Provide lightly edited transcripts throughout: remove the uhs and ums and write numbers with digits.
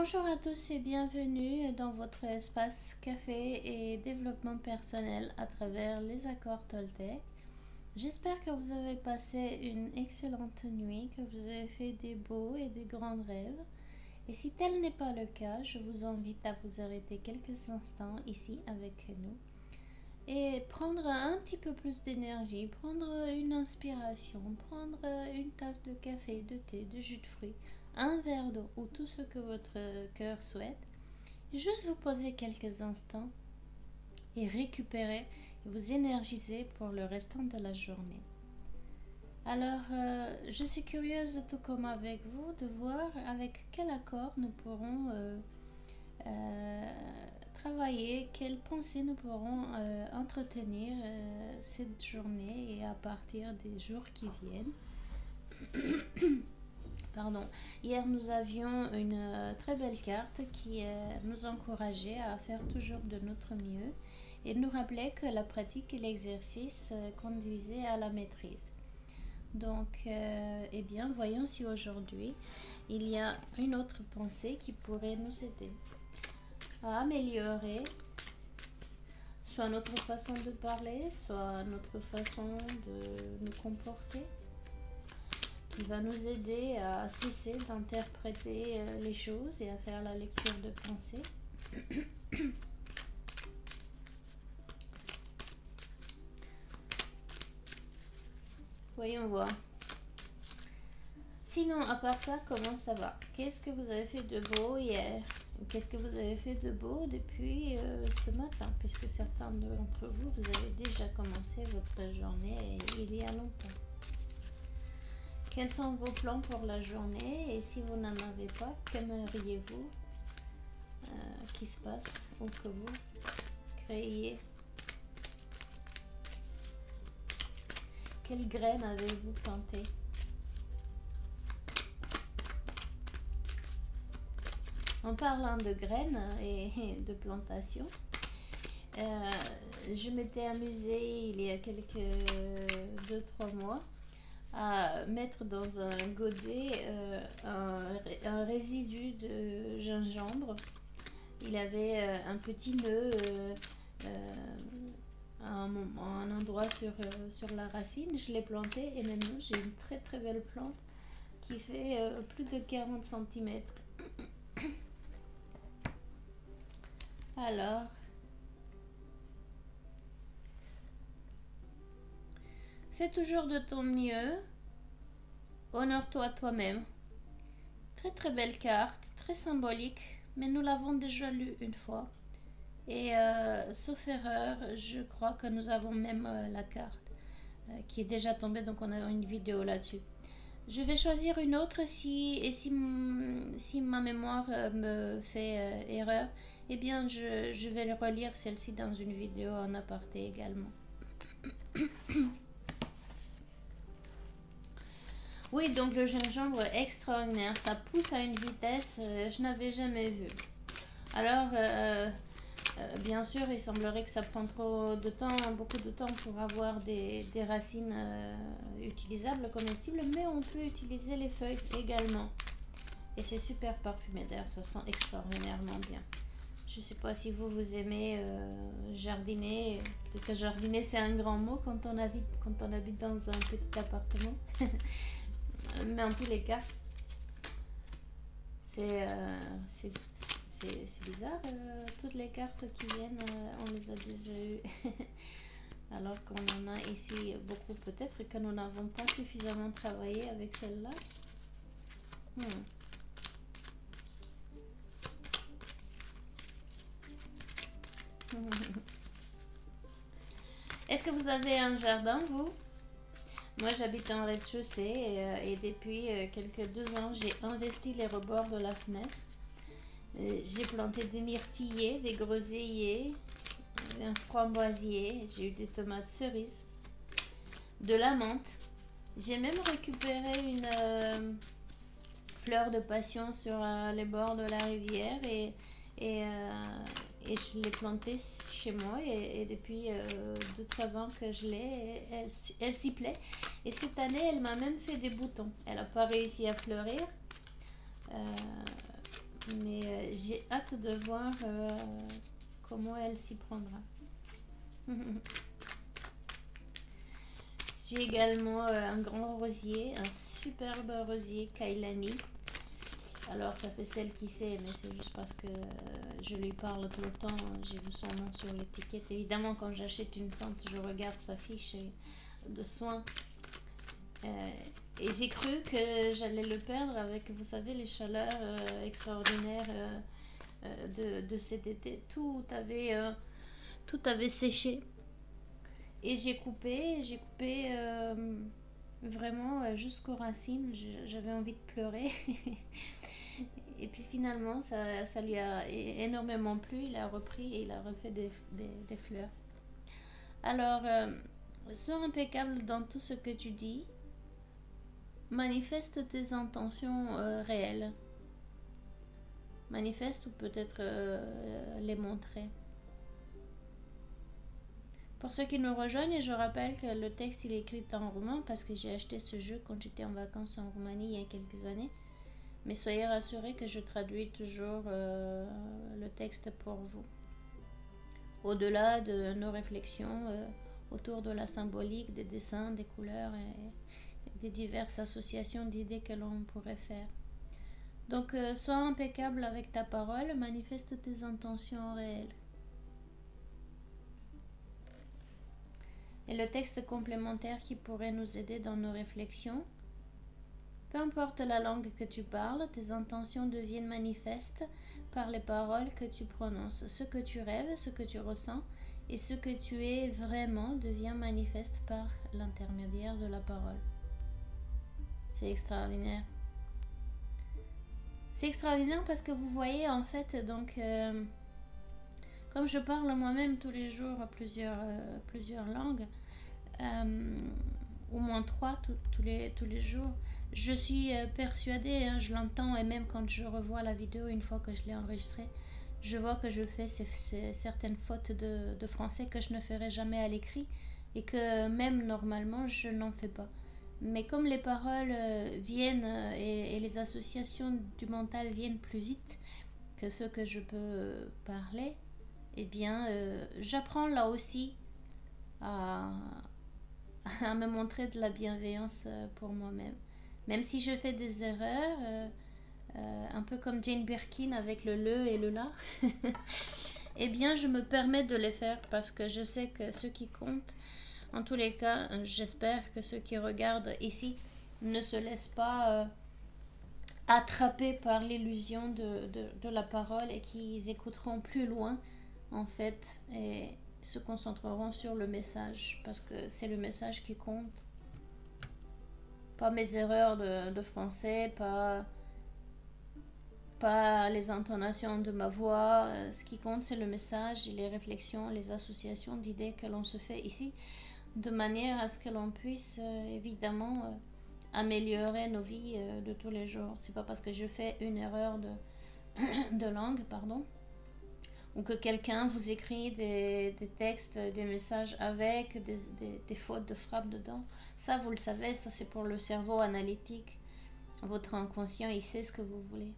Bonjour à tous et bienvenue dans votre espace café et développement personnel à travers les accords Toltec. J'espère que vous avez passé une excellente nuit, que vous avez fait des beaux et des grands rêves. Et si tel n'est pas le cas, je vous invite à vous arrêter quelques instants ici avec nous et prendre un petit peu plus d'énergie, prendre une inspiration, prendre une tasse de café, de thé, de jus de fruits, un verre d'eau ou tout ce que votre cœur souhaite. Juste vous poser quelques instants et récupérer, vous énergiser pour le restant de la journée. Alors, je suis curieuse, tout comme avec vous, de voir avec quel accord nous pourrons travailler, quelles pensées nous pourrons entretenir cette journée et à partir des jours qui viennent. Pardon. Hier, nous avions une très belle carte qui nous encourageait à faire toujours de notre mieux et nous rappelait que la pratique et l'exercice conduisaient à la maîtrise. Donc, eh bien, voyons si aujourd'hui, il y a une autre pensée qui pourrait nous aider à améliorer soit notre façon de parler, soit notre façon de nous comporter, qui va nous aider à cesser d'interpréter les choses et à faire la lecture de pensée. Voyons voir. Sinon, à part ça, comment ça va? Qu'est-ce que vous avez fait de beau hier? Qu'est-ce que vous avez fait de beau depuis ce matin? Puisque certains d'entre vous, vous avez déjà commencé votre journée il y a longtemps. Quels sont vos plans pour la journée? Et si vous n'en avez pas, qu'aimeriez-vous qui se passe ou que vous créez? Quelle graine avez-vous plantée? En parlant de graines et de plantation, je m'étais amusée il y a quelques 2-3 mois à mettre dans un godet un résidu de gingembre. Il avait un petit nœud un endroit sur la racine. Je l'ai planté et maintenant j'ai une très très belle plante qui fait plus de 40 cm. Alors, fais toujours de ton mieux, honore-toi toi-même. Très très belle carte, très symbolique, mais nous l'avons déjà lue une fois. Et sauf erreur, je crois que nous avons même la carte qui est déjà tombée, donc on a une vidéo là-dessus. Je vais choisir une autre si ma mémoire me fait erreur, eh bien je vais relire celle-ci dans une vidéo en aparté également. Oui, donc le gingembre est extraordinaire, ça pousse à une vitesse, je n'avais jamais vu. Alors... bien sûr, il semblerait que ça prend trop de temps, beaucoup de temps pour avoir des racines utilisables, comestibles, mais on peut utiliser les feuilles également. Et c'est super parfumé d'ailleurs, ça sent extraordinairement bien. Je ne sais pas si vous aimez jardiner, peut-être que jardiner c'est un grand mot quand on habite dans un petit appartement, mais en tous les cas, c'est bizarre, toutes les cartes qui viennent, on les a déjà eues. Alors qu'on en a ici beaucoup peut-être et que nous n'avons pas suffisamment travaillé avec celle-là. Est-ce que vous avez un jardin, vous? Moi, j'habite en rez-de-chaussée et depuis quelques 2 ans, j'ai investi les rebords de la fenêtre. J'ai planté des myrtillers, des groseilliers, un framboisier, j'ai eu des tomates cerises, de la menthe. J'ai même récupéré une fleur de passion sur les bords de la rivière et je l'ai plantée chez moi et depuis 2-3 ans que je l'ai, elle s'y plaît. Et cette année, elle m'a même fait des boutons. Elle n'a pas réussi à fleurir. Mais j'ai hâte de voir comment elle s'y prendra. J'ai également un grand rosier, un superbe rosier Kailani. Alors ça fait celle qui sait, mais c'est juste parce que je lui parle tout le temps, j'ai vu son nom sur l'étiquette. Évidemment quand j'achète une plante, je regarde sa fiche de soins. Et j'ai cru que j'allais le perdre avec, vous savez, les chaleurs extraordinaires de cet été. Tout avait séché. Et j'ai coupé vraiment jusqu'aux racines, j'avais envie de pleurer. Et puis finalement, ça lui a énormément plu, il a repris et il a refait des fleurs. Alors, sois impeccable dans tout ce que tu dis, manifeste tes intentions réelles. Manifeste ou peut-être les montrer. Pour ceux qui nous rejoignent, je rappelle que le texte il est écrit en roumain parce que j'ai acheté ce jeu quand j'étais en vacances en Roumanie il y a quelques années. Mais soyez rassurés que je traduis toujours le texte pour vous. Au-delà de nos réflexions autour de la symbolique, des dessins, des couleurs et des diverses associations d'idées que l'on pourrait faire. Donc, sois impeccable avec ta parole, manifeste tes intentions réelles. Et le texte complémentaire qui pourrait nous aider dans nos réflexions. Peu importe la langue que tu parles, tes intentions deviennent manifestes par les paroles que tu prononces. Ce que tu rêves, ce que tu ressens et ce que tu es vraiment devient manifeste par l'intermédiaire de la parole. C'est extraordinaire. C'est extraordinaire parce que vous voyez en fait donc... Comme je parle moi-même tous les jours plusieurs langues, au moins trois tous les jours, je suis persuadée, hein, je l'entends et même quand je revois la vidéo une fois que je l'ai enregistrée, je vois que je fais certaines fautes de français que je ne ferai jamais à l'écrit et que même normalement je n'en fais pas. Mais comme les paroles viennent et les associations du mental viennent plus vite que ce que je peux parler, eh bien, j'apprends là aussi à me montrer de la bienveillance pour moi-même. Même si je fais des erreurs, un peu comme Jane Birkin avec le et le la, eh bien, je me permets de les faire parce que je sais que ce qui compte, en tous les cas, j'espère que ceux qui regardent ici ne se laissent pas attraper par l'illusion de la parole et qu'ils écouteront plus loin en fait, et se concentreront sur le message, parce que c'est le message qui compte. Pas mes erreurs de français, pas les intonations de ma voix. Ce qui compte, c'est le message, et les réflexions, les associations d'idées que l'on se fait ici, de manière à ce que l'on puisse, évidemment, améliorer nos vies de tous les jours. C'est pas parce que je fais une erreur de langue, pardon, ou que quelqu'un vous écrit des textes, des messages avec des fautes de frappe dedans. Ça, vous le savez, ça c'est pour le cerveau analytique. Votre inconscient, il sait ce que vous voulez.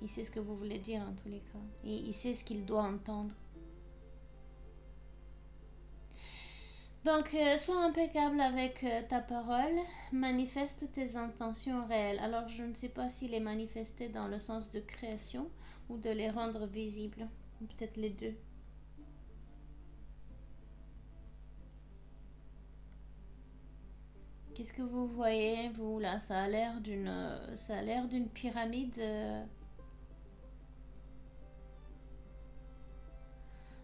Il sait ce que vous voulez dire en tous les cas. Et il sait ce qu'il doit entendre. Donc, sois impeccable avec ta parole, manifeste tes intentions réelles. Alors, je ne sais pas si les manifester dans le sens de création ou de les rendre visibles, peut-être les deux. Qu'est-ce que vous voyez, vous, là? Ça a l'air d'une pyramide.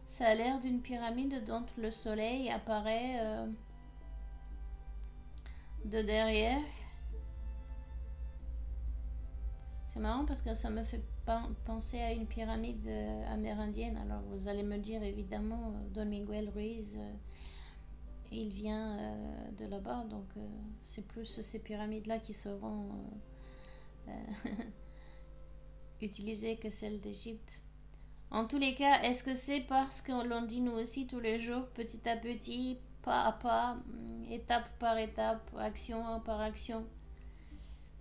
Ça a l'air d'une pyramide dont le soleil apparaît de derrière. C'est marrant parce que ça me fait penser à une pyramide amérindienne. Alors vous allez me dire évidemment, Don Miguel Ruiz, il vient de là-bas. Donc c'est plus ces pyramides-là qui seront utilisées que celles d'Égypte. En tous les cas, est-ce que c'est parce que l'on dit nous aussi tous les jours, petit à petit, pas à pas, étape par action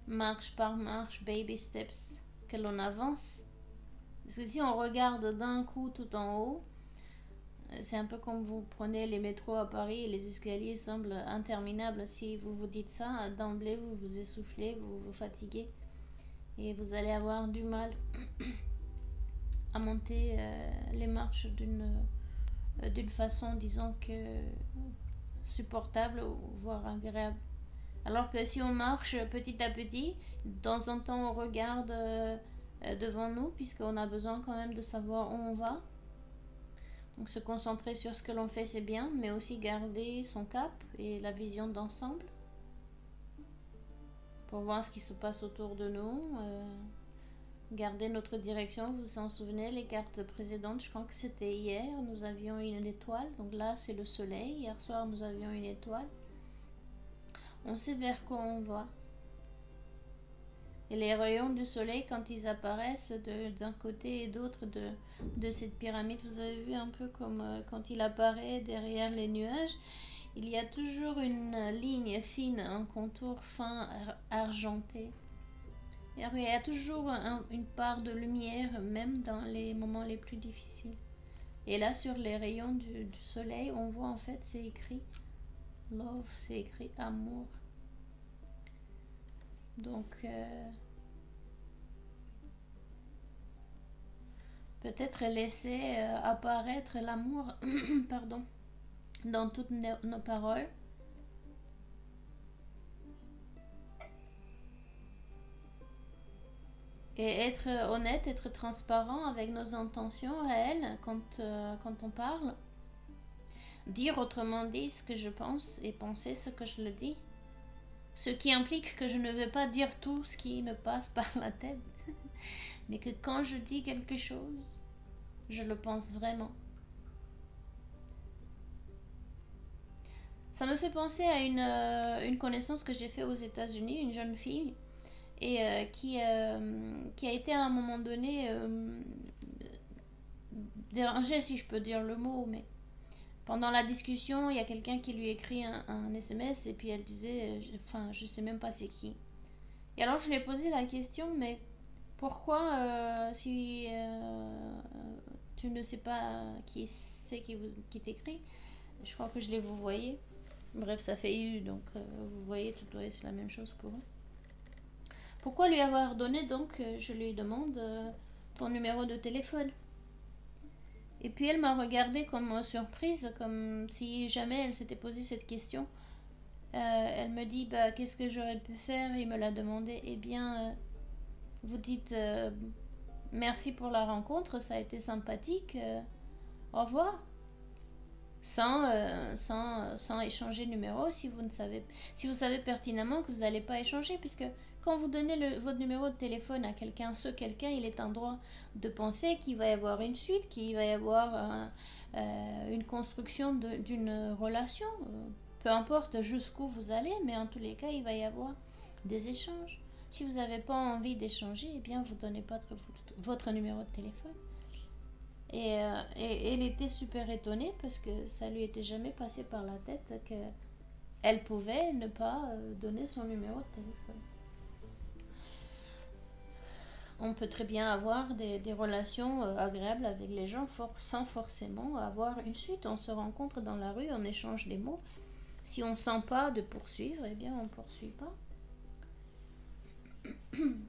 marche par marche, baby steps, que l'on avance. Parce que si on regarde d'un coup tout en haut, c'est un peu comme vous prenez les métros à Paris et les escaliers semblent interminables. Si vous vous dites ça, d'emblée vous vous essoufflez, vous vous fatiguez et vous allez avoir du mal à monter les marches d'une façon, disons, que supportable, voire agréable. Alors que si on marche petit à petit, de temps en temps on regarde devant nous, puisqu'on a besoin quand même de savoir où on va. Donc se concentrer sur ce que l'on fait, c'est bien, mais aussi garder son cap et la vision d'ensemble pour voir ce qui se passe autour de nous. Garder notre direction, vous vous en souvenez, les cartes précédentes, je crois que c'était hier, nous avions une étoile, donc là c'est le soleil, hier soir nous avions une étoile. On sait vers quoi on va. Et les rayons du soleil, quand ils apparaissent d'un côté et d'autre de cette pyramide, vous avez vu un peu comme quand il apparaît derrière les nuages, il y a toujours une ligne fine, un contour fin argenté. Il y a toujours une part de lumière, même dans les moments les plus difficiles. Et là, sur les rayons du soleil, on voit en fait, c'est écrit love, c'est écrit amour. Donc, peut-être laisser apparaître l'amour pardon, dans toutes nos paroles. Et être honnête, être transparent avec nos intentions réelles quand on parle. Dire, autrement dit, ce que je pense et penser ce que je le dis. Ce qui implique que je ne vais pas dire tout ce qui me passe par la tête. Mais que quand je dis quelque chose, je le pense vraiment. Ça me fait penser à une connaissance que j'ai faite aux États-Unis, une jeune fille. Et qui a été à un moment donné dérangée, si je peux dire le mot, mais pendant la discussion, il y a quelqu'un qui lui écrit un SMS et puis elle disait, enfin, je sais même pas c'est qui. Et alors je lui ai posé la question, mais pourquoi si tu ne sais pas qui c'est qui t'écrit, je crois que je l'ai vous voyez. Bref, ça fait EU, donc vous voyez, tout doit être la même chose pour vous. Pourquoi lui avoir donné, donc, je lui demande ton numéro de téléphone. Et puis elle m'a regardée comme surprise, comme si jamais elle s'était posé cette question. Elle me dit, bah, qu'est-ce que j'aurais pu faire? Il me l'a demandé. Eh bien, vous dites, merci pour la rencontre, ça a été sympathique, au revoir. Sans échanger numéro, si vous savez pertinemment que vous n'allez pas échanger, puisque... Quand vous donnez votre numéro de téléphone à quelqu'un, ce quelqu'un, il est en droit de penser qu'il va y avoir une suite, qu'il va y avoir une construction d'une relation. Peu importe jusqu'où vous allez, mais en tous les cas, il va y avoir des échanges. Si vous n'avez pas envie d'échanger, eh bien, vous ne donnez pas votre numéro de téléphone. Et elle était super étonnée parce que ça lui était jamais passé par la tête qu'elle pouvait ne pas donner son numéro de téléphone. On peut très bien avoir des relations agréables avec les gens sans forcément avoir une suite. On se rencontre dans la rue, on échange des mots. Si on ne sent pas de poursuivre, eh bien on ne poursuit pas.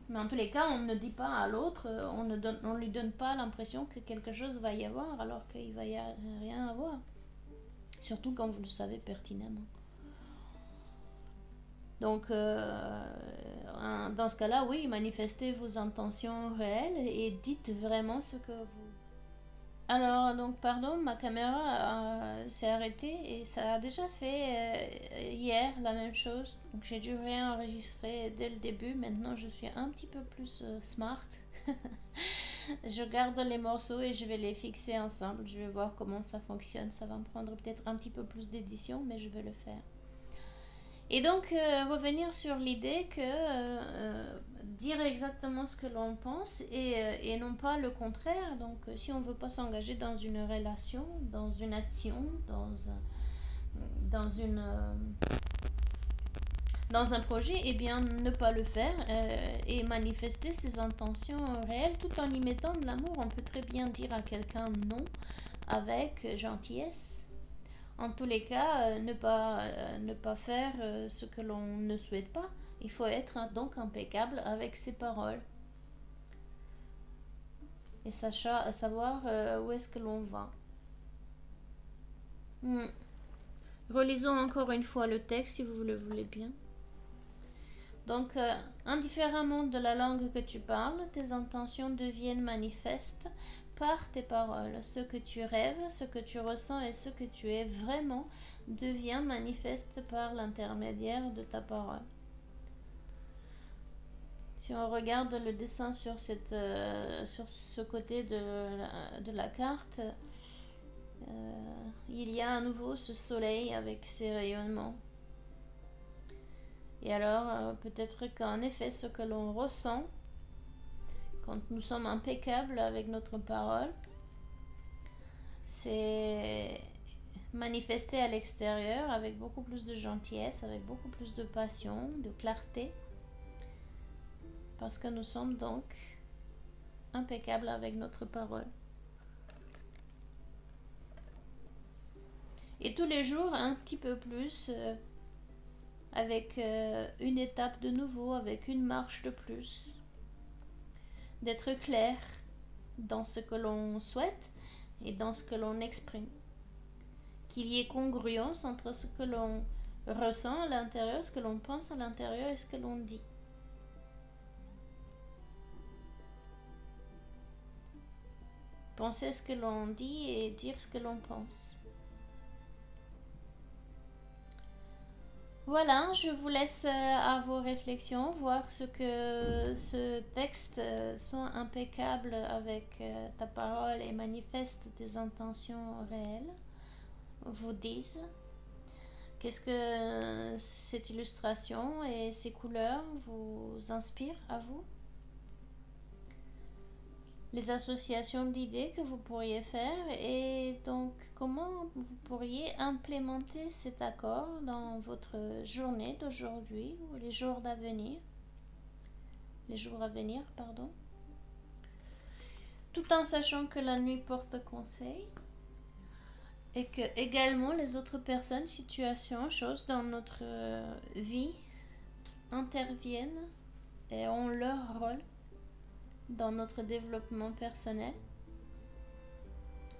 Mais en tous les cas, on ne dit pas à l'autre, on ne lui donne pas l'impression que quelque chose va y avoir alors qu'il ne va y rien avoir. Surtout quand vous le savez pertinemment. Donc, dans ce cas-là, oui, manifestez vos intentions réelles et dites vraiment ce que vous... Alors, donc, pardon, ma caméra s'est arrêtée et ça a déjà fait hier la même chose. Donc, j'ai dû réenregistrer dès le début. Maintenant, je suis un petit peu plus smart. Je garde les morceaux et je vais les fixer ensemble. Je vais voir comment ça fonctionne. Ça va me prendre peut-être un petit peu plus d'édition, mais je vais le faire. Et donc, revenir sur l'idée que dire exactement ce que l'on pense et non pas le contraire. Donc, si on ne veut pas s'engager dans une relation, dans une action, dans dans un projet, eh bien, ne pas le faire et manifester ses intentions réelles tout en y mettant de l'amour. On peut très bien dire à quelqu'un non avec gentillesse. En tous les cas, ne pas faire ce que l'on ne souhaite pas. Il faut être donc impeccable avec ses paroles. Et savoir où est-ce que l'on va. Relisons encore une fois le texte si vous le voulez bien. Donc, indifféremment de la langue que tu parles, tes intentions deviennent manifestes par tes paroles. Ce que tu rêves, ce que tu ressens et ce que tu es vraiment devient manifeste par l'intermédiaire de ta parole. Si on regarde le dessin sur, sur ce côté de la carte, il y a à nouveau ce soleil avec ses rayonnements. Et alors, peut-être qu'en effet, ce que l'on ressent, quand nous sommes impeccables avec notre parole, c'est manifesté à l'extérieur avec beaucoup plus de gentillesse, avec beaucoup plus de passion, de clarté, parce que nous sommes donc impeccables avec notre parole. Et tous les jours, un petit peu plus, avec une étape de nouveau, avec une marche de plus. D'être clair dans ce que l'on souhaite et dans ce que l'on exprime. Qu'il y ait congruence entre ce que l'on ressent à l'intérieur, ce que l'on pense à l'intérieur et ce que l'on dit. Penser ce que l'on dit et dire ce que l'on pense. Voilà, je vous laisse à vos réflexions, voir ce que ce texte soit impeccable avec ta parole et manifeste tes intentions réelles, vous disent. Qu'est-ce que cette illustration et ces couleurs vous inspirent à vous? Les associations d'idées que vous pourriez faire et donc comment vous pourriez implémenter cet accord dans votre journée d'aujourd'hui ou les jours d'avenir, pardon, tout en sachant que la nuit porte conseil et que également les autres personnes, situations, choses dans notre vie interviennent et ont leur rôle dans notre développement personnel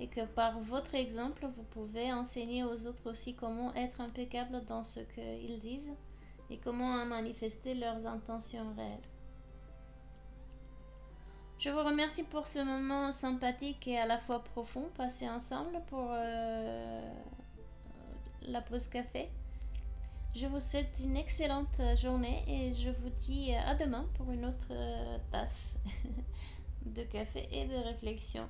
et que par votre exemple vous pouvez enseigner aux autres aussi comment être impeccable dans ce qu'ils disent et comment manifester leurs intentions réelles. Je vous remercie pour ce moment sympathique et à la fois profond passé ensemble pour la pause café. Je vous souhaite une excellente journée et je vous dis à demain pour une autre tasse de café et de réflexion.